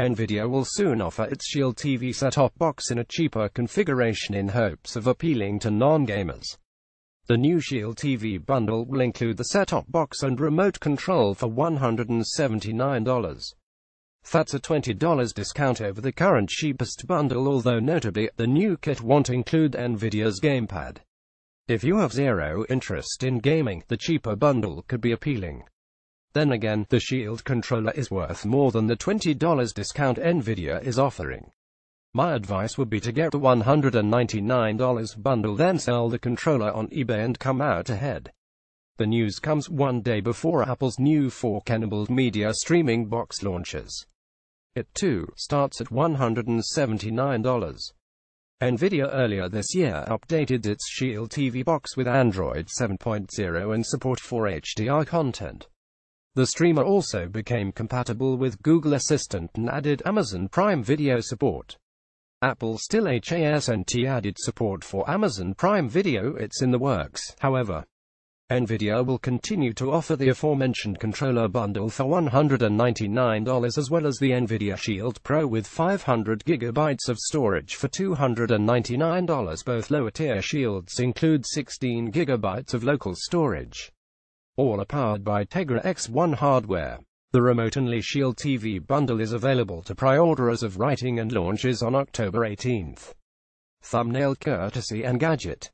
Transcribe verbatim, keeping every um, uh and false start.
Nvidia will soon offer its Shield T V set-top box in a cheaper configuration in hopes of appealing to non-gamers. The new Shield T V bundle will include the set-top box and remote control for one hundred seventy-nine dollars. That's a twenty dollar discount over the current cheapest bundle, although notably, the new kit won't include Nvidia's gamepad. If you have zero interest in gaming, the cheaper bundle could be appealing. Then again, the Shield controller is worth more than the twenty dollar discount Nvidia is offering. My advice would be to get the one hundred ninety-nine dollar bundle, then sell the controller on eBay and come out ahead. The news comes one day before Apple's new four K enabled media streaming box launches. It too starts at one hundred seventy-nine dollars. Nvidia earlier this year updated its Shield T V box with Android seven point oh and support for H D R content. The streamer also became compatible with Google Assistant and added Amazon Prime Video support. Apple still hasn't added support for Amazon Prime Video, it's in the works, however. Nvidia will continue to offer the aforementioned controller bundle for one hundred ninety-nine dollars, as well as the Nvidia Shield Pro with five hundred gigabytes of storage for two hundred ninety-nine dollars. Both lower-tier Shields include sixteen gigabytes of local storage. All are powered by Tegra X one hardware. The remote-only Shield T V bundle is available to pre-order as of writing and launches on October eighteenth. Thumbnail courtesy Engadget.